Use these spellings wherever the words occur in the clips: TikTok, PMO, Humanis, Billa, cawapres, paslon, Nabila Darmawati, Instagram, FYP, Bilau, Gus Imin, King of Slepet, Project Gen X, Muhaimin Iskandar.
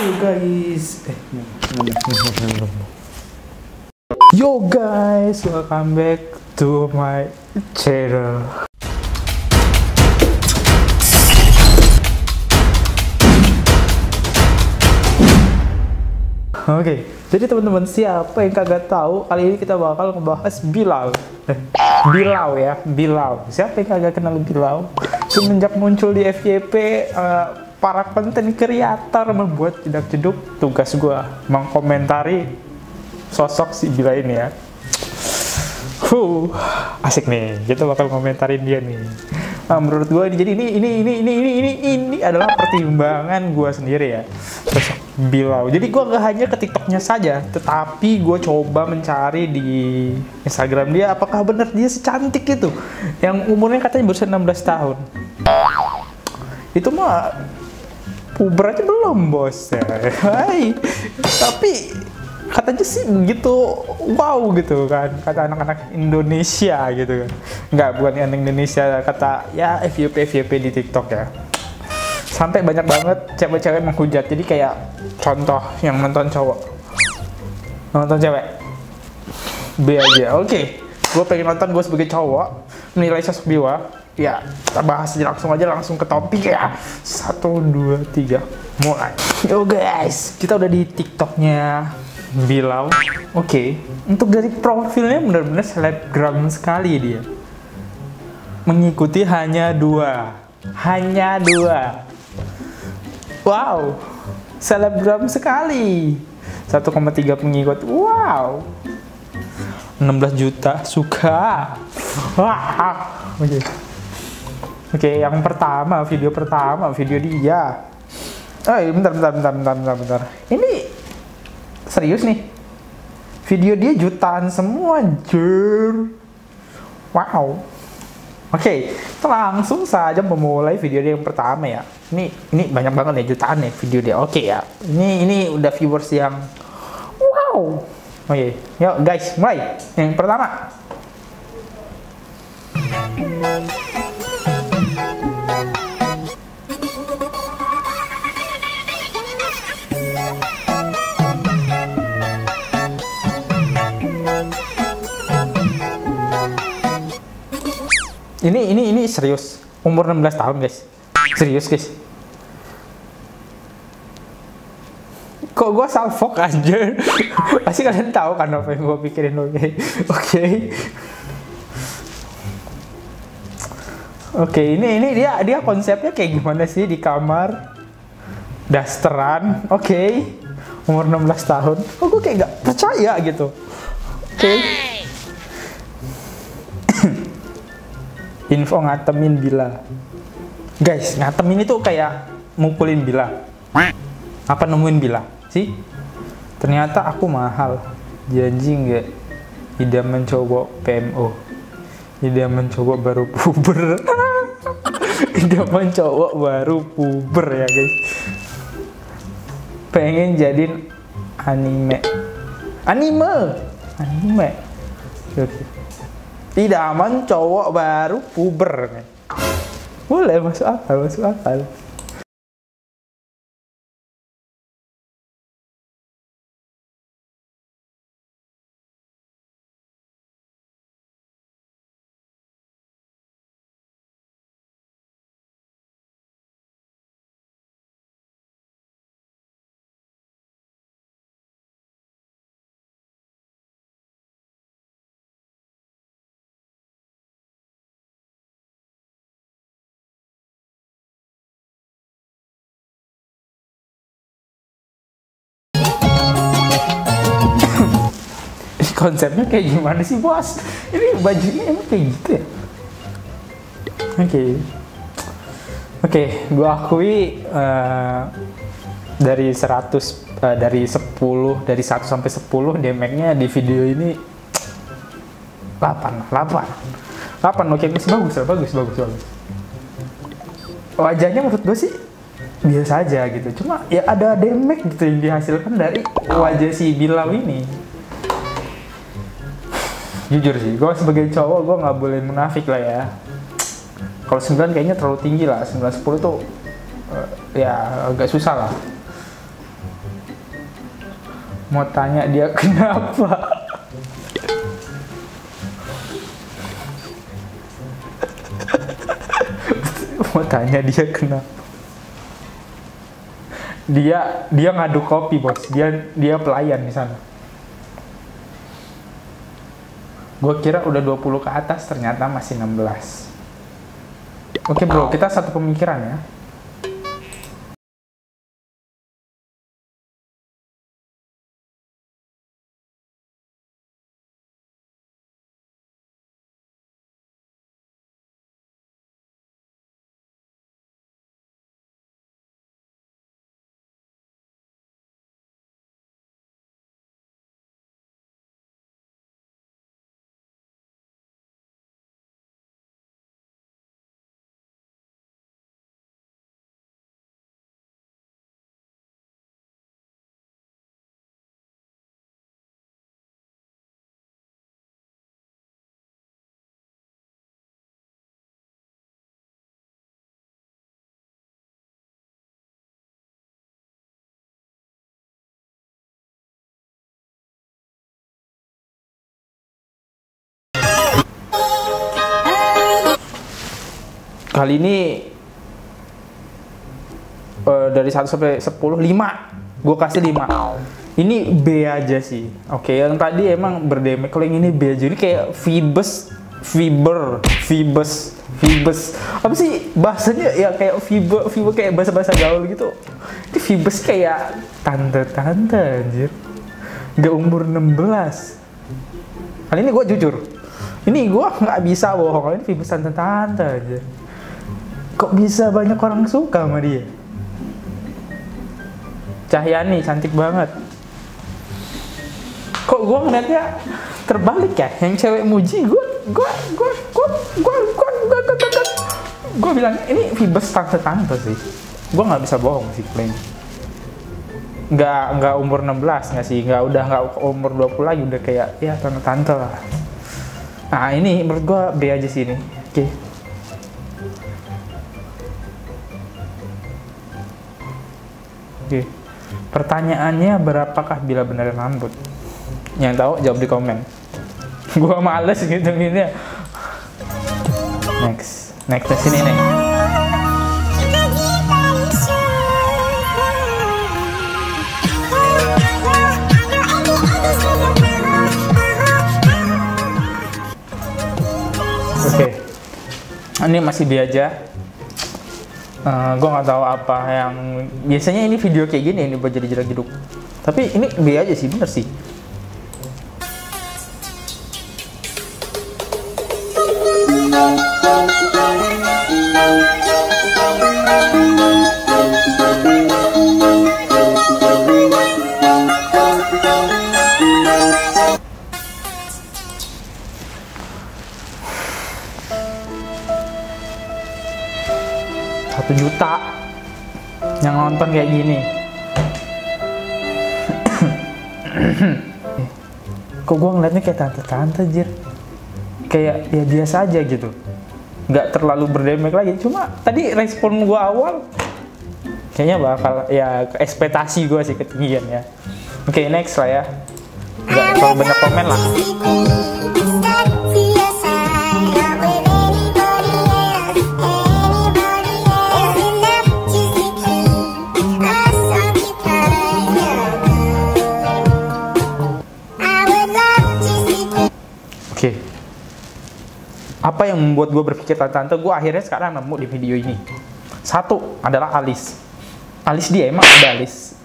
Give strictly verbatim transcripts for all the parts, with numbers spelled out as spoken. Yo guys, eh, yo guys, welcome back to my channel. Oke, okay, jadi teman-teman, siapa yang kagak tahu, kali ini kita bakal ngebahas Bilau. Eh, Bilau ya, Bilau. Siapa yang kagak kenal Bilau? Semenjak muncul di F Y P, uh, para konten kreator membuat tidak jeduk. Tugas gue mengkomentari sosok si Billa ini ya. Huh, asik nih, kita bakal komentarin dia nih. Nah, menurut gue jadi ini ini ini ini ini ini ini adalah pertimbangan gue sendiri ya, sosok Bilau. Jadi gue gak hanya ke TikToknya saja, tetapi gue coba mencari di Instagram dia, apakah benar dia secantik itu, yang umurnya katanya baru enam belas tahun. Itu mah puber aja belum, bos. Hai. Tapi katanya sih begitu, wow gitu kan, kata anak-anak Indonesia gitu kan. Enggak, bukan anak Indonesia, kata ya F Y P F Y P di TikTok ya. Sampai banyak banget cewek-cewek menghujat. Jadi kayak contoh yang nonton cowok, nonton cewek B aja. Oke, okay. Gue pengen nonton, gue sebagai cowok menilai sosok Biwa. Ya, kita bahas aja langsung aja langsung ke topik ya. Satu, dua, tiga, mulai. Yo guys, kita udah di TikToknya Bilau. Oke, okay. Untuk dari profilnya benar-benar selebgram sekali dia. Mengikuti hanya dua, hanya dua. Wow, selebgram sekali. satu koma tiga pengikut. Wow. enam belas juta suka. Wah. Oke. Okay. Oke, okay, yang pertama, video pertama, video dia. Eh, bentar, bentar, bentar, bentar, bentar, bentar. Ini serius nih. Video dia jutaan semua, anjir. Wow. Oke, okay, kita langsung saja memulai video dia yang pertama ya. Ini ini banyak banget ya, jutaan ya video dia. Oke okay, ya. Ini ini udah viewers yang wow. Oke, okay, yuk guys, mulai. Yang pertama. Ini, ini, ini serius. Umur enam belas tahun, guys. Serius, guys. Kok gue salfok aja? Pasti kalian tahu kan apa yang gue pikirin, oke? Okay. Oke. Okay. Oke, okay, ini, ini dia, dia konsepnya kayak gimana sih di kamar? Dasteran, oke. Okay. Umur enam belas tahun. Kok gue kayak gak percaya gitu. Oke. Okay. Info ngatemin Billa. Guys, ngatemin itu kayak mukulin Billa. Apa nemuin Billa? Sih? Ternyata aku mahal. Janji nggak? Idaman cowok P M O. Idaman cowok baru puber. Idaman cowok baru puber ya guys. Pengen jadiin anime. Anime! Anime. Oke. Okay. Idaman cowok baru puber kan? Boleh, masuk akal, masuk akal. Konsepnya kayak gimana sih, bos? Ini bajunya emang kayak gitu ya? Oke, okay. Oke, okay, gua akui uh, dari seratus, uh, dari sepuluh, dari satu sampai sepuluh damage-nya di video ini delapan, delapan, delapan. Oke, okay, bagus, bagus, bagus, bagus. Wajahnya menurut gue sih biasa aja gitu. Cuma ya ada damage gitu yang dihasilkan dari wajah si Bilau ini. Jujur sih, gue sebagai cowok gue nggak boleh munafik lah ya. Kalau sembilan kayaknya terlalu tinggi lah, sembilan sepuluh tuh uh, ya agak susah lah. Mau tanya dia kenapa? Mau tanya dia kenapa? Dia dia ngaduk kopi, bos. Dia dia pelayan di sana. Gue kira udah dua puluh ke atas, ternyata masih enam belas. Oke bro, kita satu pemikiran ya. Kali ini uh, dari satu sampai sepuluh, lima. Gue kasih lima. Ini B aja sih. Oke, okay, yang tadi emang berdemek. Kalau yang ini B aja. Ini kayak Phoebus, Fiber, Phoebus, Phoebus. Apa sih bahasanya? Ya kayak Fiber, Fiber kayak bahasa-bahasa gaul gitu. Ini Phoebus kayak tante-tante anjir. Gak umur enam belas. Kali ini gue jujur. Ini gue nggak bisa bohong. Kali ini Phoebus tante-tante aja. Kok bisa banyak orang suka sama dia? Cahyani, cantik banget. Kok gue ngeliatnya terbalik ya? Yang cewek muji, gue gue gue gue gue gue gue gue gue gue bilang, ini Phoebus tante-tante sih. Gue nggak bisa bohong sih, kayaknya. Nggak, nggak umur enam belas nggak sih? Nggak, udah nggak umur dua puluh lagi, udah kayak, ya tante-tante lah. Nah, ini menurut gue B aja sih ini. Oke. Okay. Oke. Pertanyaannya, berapakah Bila beneran rambut? Yang tahu jawab di komen. Gua males gitu gini. Next, next ke sini nih. Oke, ini masih biasa. Uh, gue nggak tahu apa yang biasanya ini video kayak gini ini buat jadi jerak-jeruk, tapi ini B aja sih, bener sih. Juta yang nonton kayak gini. Kok gue ngeliatnya kayak tante-tante jir, kayak ya biasa aja gitu, nggak terlalu berdemek lagi. Cuma tadi respon gue awal kayaknya bakal ya ekspektasi gue sih ketinggian ya. Oke, okay, next lah ya, nggak terlalu banyak komen lah. Oke, okay. Apa yang membuat gue berpikir tante-tante, gue akhirnya sekarang nemu di video ini. Satu adalah alis. Alis dia emang ada alis.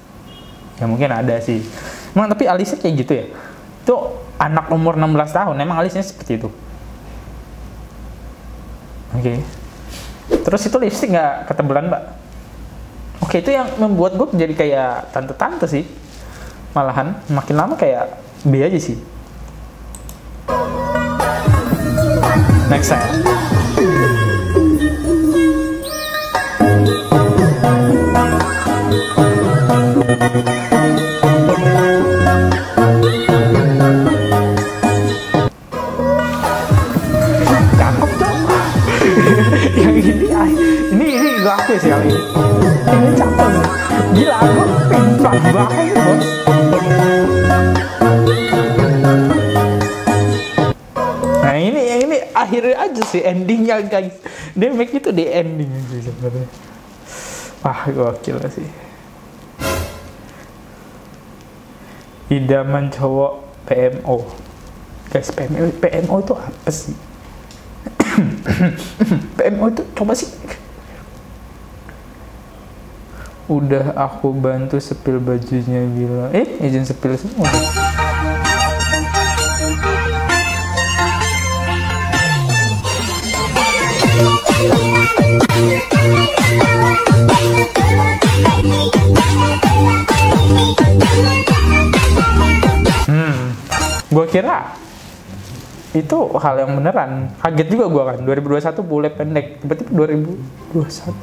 Ya mungkin ada sih. Emang tapi alisnya kayak gitu ya. Itu anak umur enam belas tahun, emang alisnya seperti itu. Oke. Okay. Terus itu lipstick nggak ketebelan, Mbak. Oke, okay, itu yang membuat gue jadi kayak tante-tante sih. Malahan makin lama kayak B aja sih. Next time. Cakep dong. Yang ini, ini ini gue akui sih kali ini. Ini cakep. Gila, gue pintar banget, bos. si endingnya guys, damage itu di ending sih sebenarnya. Wah gokil sih, idaman cowok P M O guys. P M O P M O itu apa sih? P M O itu coba sih. Udah aku bantu sepil bajunya Billa. Eh, izin sepil semua. Hmm, gua kira itu hal yang beneran. Kaget juga gua kan, dua ribu dua puluh satu bule pendek, tiba-tiba dua ribu dua puluh satu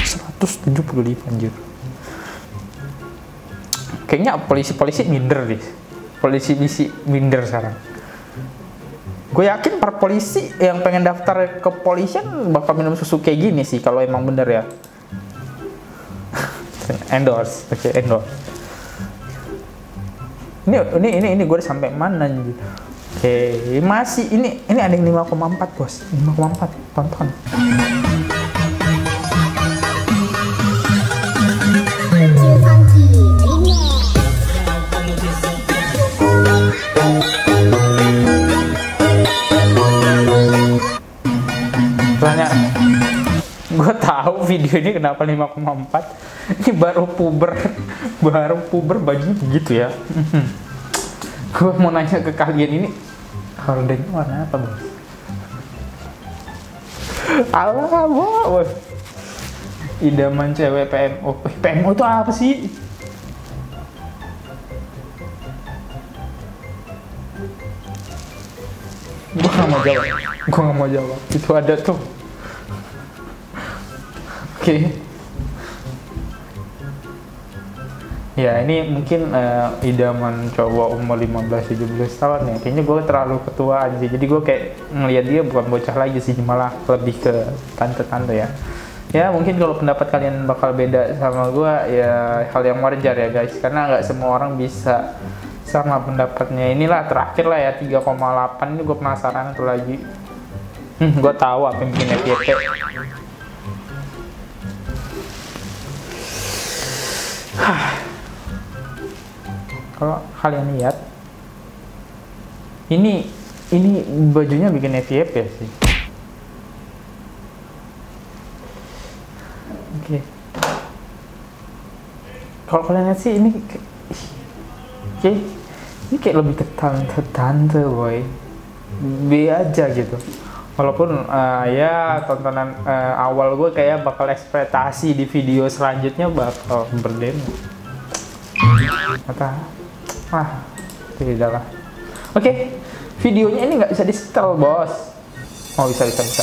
seratus tujuh puluh lima anjir. Kayaknya polisi-polisi minder deh. Polisi-polisi minder sekarang. Gue yakin para polisi yang pengen daftar ke polisian bakal minum susu kayak gini sih kalau emang bener ya. Endorse, oke okay, endorse. Ini ini ini ini gue sampai mana anjir. Oke, okay, masih ini ini ada yang lima koma empat, Bos. lima koma empat tonton. Gue tahu video ini kenapa lima koma empat. Ini baru puber, baru puber bajunya begitu ya. Gue mau nanya ke kalian ini, hordeng warna apa bos? Alah bos, idaman cewek P M O. P M O itu apa sih? Gue gak mau jawab, gue gak mau jawab. Itu ada tuh. Oke, okay. Ya ini mungkin uh, idaman cowok umur lima belas tujuh belas tahun ya. Kayaknya gue terlalu ketuaan sih. Jadi gue kayak ngeliat dia bukan bocah lagi sih, malah lebih ke tante-tante ya. Ya mungkin kalau pendapat kalian bakal beda sama gue ya, hal yang wajar ya guys. Karena nggak semua orang bisa sama pendapatnya. Inilah terakhir lah ya, tiga koma delapan ini gue penasaran tuh lagi. Hmm, gue tahu apa yang bikin F Y P. Kalau kalian lihat ini ini bajunya bikin F Y P ya sih. Oke. Okay. Kalau kalian lihat sih ini oke. Okay. Ini kayak lebih ke tante-tante boy. B aja gitu. Walaupun uh, ya tontonan uh, awal gue kayak bakal ekspektasi di video selanjutnya bakal berdemo. Kata, ah tidaklah. Oke, okay, videonya ini nggak bisa di setel bos. Oh bisa bisa bisa.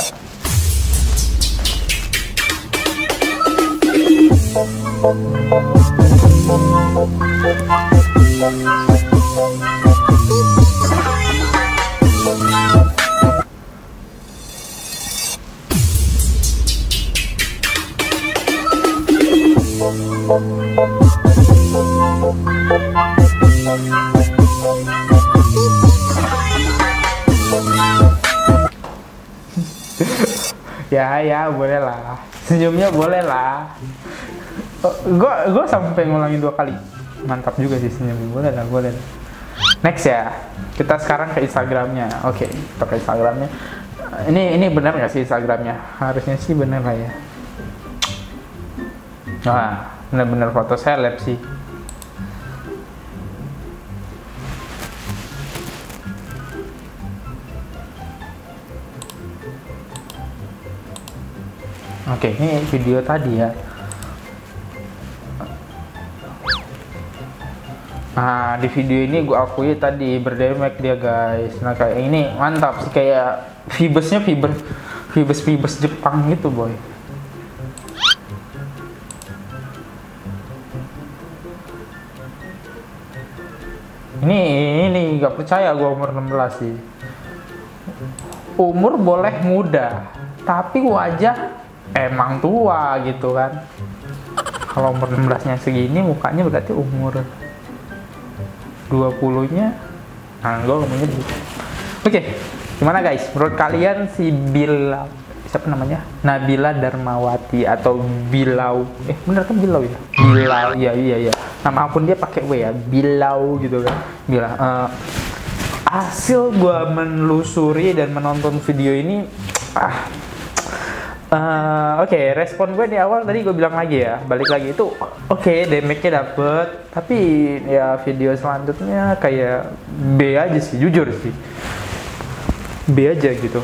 Ya ya boleh lah, senyumnya boleh lah. Gue gue sampai ngulangin dua kali, mantap juga sih senyumnya. Boleh lah boleh. Next ya, kita sekarang ke Instagramnya. Oke, okay, kita ke Instagramnya. Ini ini benar nggak sih Instagramnya? Harusnya sih benar lah ya. Nah, benar-benar foto seleb sih. Oke, okay, ini video tadi ya. Nah, di video ini gue akui tadi berdemek dia guys. Nah, kayak ini mantap sih, kayak vibesnya fiber, vibes vibes Jepang gitu boy. Ini ini gak percaya gue umur enam belas sih. Umur boleh muda, tapi wajah emang tua gitu kan. Kalau umur enam belasnya segini mukanya berarti umur dua puluhnya anggol umurnya gitu. Oke, okay. Gimana guys, menurut kalian si Billa, siapa namanya? Nabila Darmawati atau Bilau. Eh, bener kan Bilau ya? Bilau, iya iya iya. Nama akun dia pakai W ya, Bilau gitu kan. Bila uh, hasil gua menelusuri dan menonton video ini, ah uh, oke, okay, respon gue di awal tadi gue bilang lagi ya, balik lagi itu oke, okay, damage-nya dapet, tapi ya video selanjutnya kayak B aja sih, jujur sih, B aja gitu.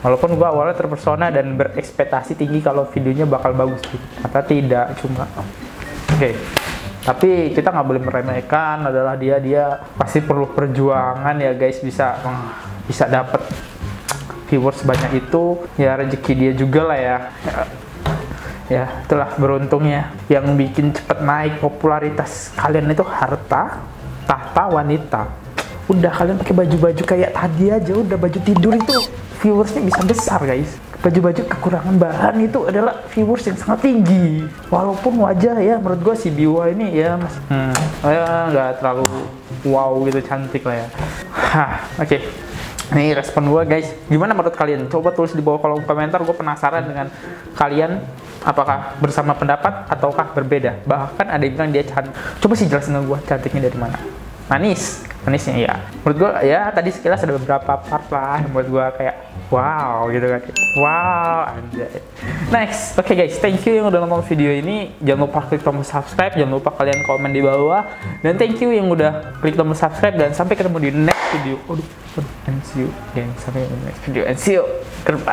Walaupun gue awalnya terpesona dan berekspektasi tinggi kalau videonya bakal bagus sih, kata tidak, cuma oke, okay. Tapi kita nggak boleh meremehkan, adalah dia dia pasti perlu perjuangan ya guys, bisa bisa dapet viewers banyak itu ya rezeki dia juga lah ya. Ya itulah beruntungnya, yang bikin cepet naik popularitas kalian itu harta, tahta, wanita. Udah, kalian pakai baju-baju kayak tadi aja, udah baju tidur itu viewersnya bisa besar guys. Baju-baju kekurangan bahan itu adalah viewers yang sangat tinggi. Walaupun wajar ya, menurut gue si Biwa ini ya mas, hmm, ya nggak terlalu wow gitu, cantik lah ya. Hah, oke. Okay. Ini respon gue guys, gimana menurut kalian? Coba tulis di bawah kolom komentar, gue penasaran dengan kalian. Apakah bersama pendapat ataukah berbeda? Bahkan ada yang bilang dia cantik. Coba sih jelasin ke gue cantiknya dari mana. Manis, manisnya ya. Menurut gue ya tadi sekilas ada beberapa part lah yang buat gue kayak wow gitu kan. Wow, anjay. Next, oke okay guys, thank you yang udah nonton video ini. Jangan lupa klik tombol subscribe, jangan lupa kalian komen di bawah. Dan thank you yang udah klik tombol subscribe, dan sampai ketemu di next video. Aduh, and see you again. Sampai ketemu di next video, and see you. Goodbye.